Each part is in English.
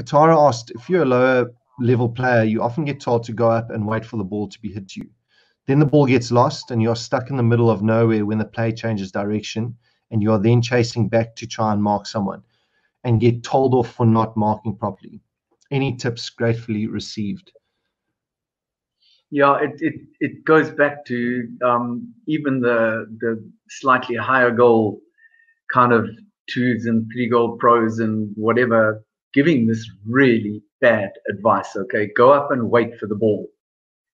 Katara asked, if you're a lower level player, you often get told to go up and wait for the ball to be hit to you. Then the ball gets lost and you're stuck in the middle of nowhere when the play changes direction, and you are then chasing back to try and mark someone and get told off for not marking properly. Any tips gratefully received? Yeah, it goes back to even the slightly higher goal kind of 2s and 3-goal pros and whatever, giving this really bad advice. Okay, go up and wait for the ball.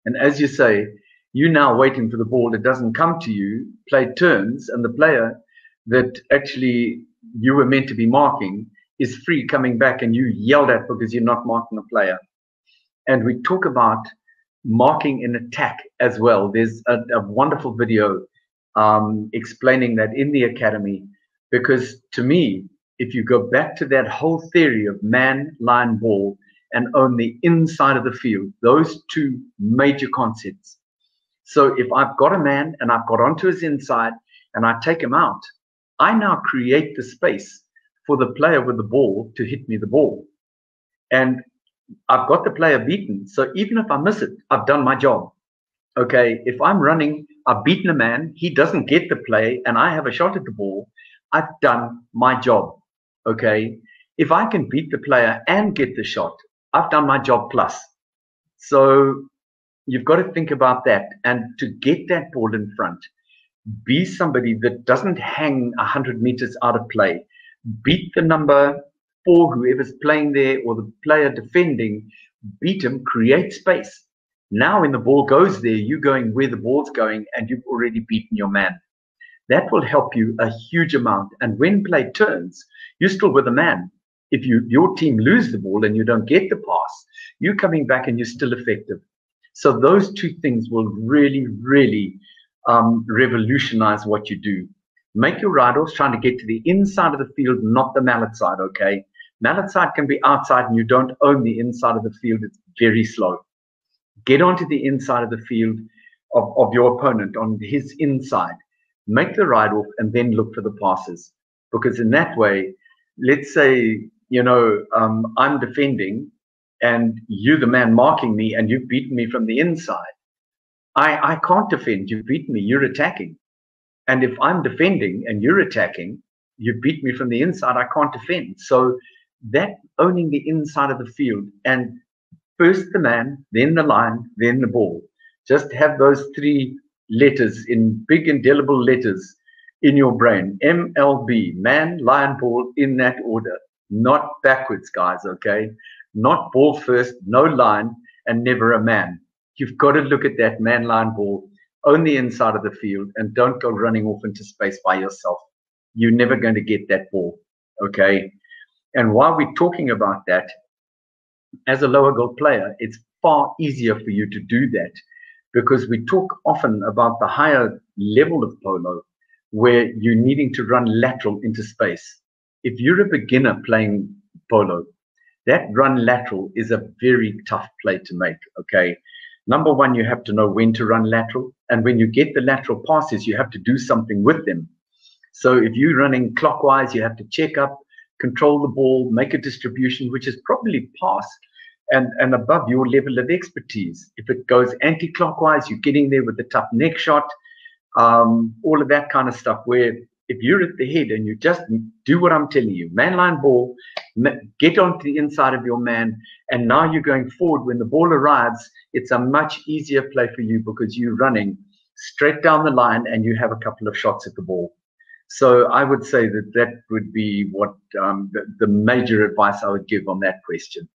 And as you say, you're now waiting for the ball. It doesn't come to you. Play turns, and the player that actually you were meant to be marking is free coming back, and you yelled at because you're not marking the player. And we talk about marking in attack as well. There's a wonderful video explaining that in the academy, because to me, if you go back to that whole theory of man, line, ball, and own the inside of the field, those two major concepts. So if I've got a man and I've got onto his inside and I take him out, I now create the space for the player with the ball to hit me the ball. And I've got the player beaten. So even if I miss it, I've done my job. Okay, if I'm running, I've beaten a man, he doesn't get the play, and I have a shot at the ball, I've done my job. Okay, if I can beat the player and get the shot, I've done my job plus. So you've got to think about that. And to get that ball in front, be somebody that doesn't hang 100 meters out of play. Beat the number 4, whoever's playing there, or the player defending, beat him, create space. Now when the ball goes there, you're going where the ball's going, and you've already beaten your man. That will help you a huge amount. And when play turns, you're still with a man. If your team lose the ball and you don't get the pass, you're coming back and you're still effective. So those two things will really, really revolutionize what you do. Make your ride-offs trying to get to the inside of the field, not the mallet side, okay? Mallet side can be outside and you don't own the inside of the field. It's very slow. Get onto the inside of the field of your opponent, on his inside. Make the ride-off and then look for the passes. Because in that way, let's say, you know, I'm defending and you're the man marking me and you've beaten me from the inside. I can't defend. You've beaten me. You're attacking. And if I'm defending and you're attacking, you beat me from the inside, I can't defend. So that owning the inside of the field, and first the man, then the line, then the ball. Just have those 3 letters in big indelible letters in your brain. MLB, man, line, ball, in that order. Not backwards, guys, okay? Not ball first, no line, and never a man. You've got to look at that man, line, ball. Own the inside of the field and don't go running off into space by yourself. You're never going to get that ball, okay? And while we're talking about that, as a lower goal player, it's far easier for you to do that, because we talk often about the higher level of polo where you're needing to run lateral into space. If you're a beginner playing polo, that run lateral is a very tough play to make, okay? Number one, you have to know when to run lateral. And when you get the lateral passes, you have to do something with them. So if you're running clockwise, you have to check up, control the ball, make a distribution, which is probably past and above your level of expertise. If it goes anti-clockwise, you're getting there with the tough neck shot, all of that kind of stuff, where if you're at the head and you just do what I'm telling you, man, line, ball, get onto the inside of your man, and now you're going forward. When the ball arrives, it's a much easier play for you because you're running straight down the line and you have a couple of shots at the ball. So I would say that would be what the major advice I would give on that question.